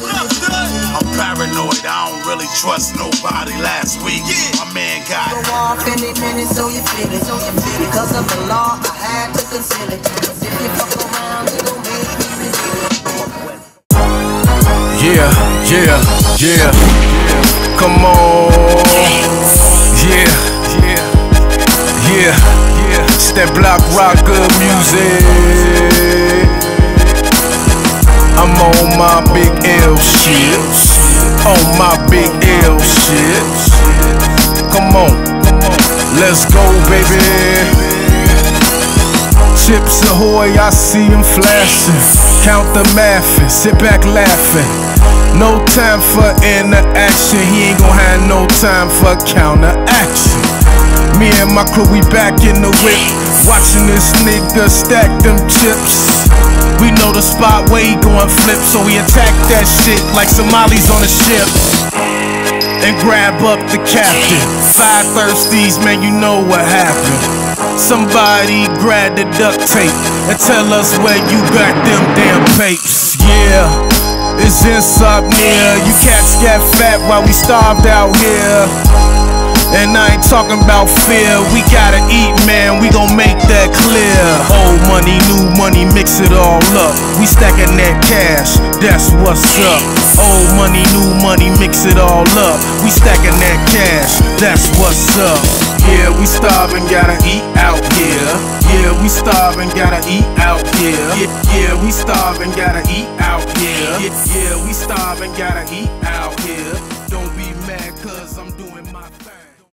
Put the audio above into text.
I'm paranoid, I don't really trust nobody. Last week, my man got it. Go off any minute, so you feel it. Because of the law, I had to conceal it. Cause if you fuck around, you gon' make me reveal it. Yeah. Come on. Yeah. It's that block rock, good music. I'm on my big L shit. On my big L shit. Come on, let's go, baby. Chips ahoy, I see them flashing. Count the math and sit back laughing. No time for interaction. He ain't gon' have no time for counteraction. Me and my crew, we back in the whip, watching this nigga stack them chips. We know the spot where he gon' flip, so we attack that shit like Somalis on a ship and grab up the captain. Five thirsties, man, you know what happened. Somebody grab the duct tape and tell us where you got them damn papes. Yeah, it's insomnia. You cats got fat while we starved out here. And I ain't talking about fear, we gotta eat, man, we gon' make that clear. Old money, new money, mix it all up. We stacking that cash, that's what's up. Old money, new money, mix it all up. We stacking that cash, that's what's up. Yeah, we starving, gotta eat out here. Yeah, we starving, gotta eat out here. Yeah, we starving, gotta eat out here. Yeah, we starving, gotta eat out here.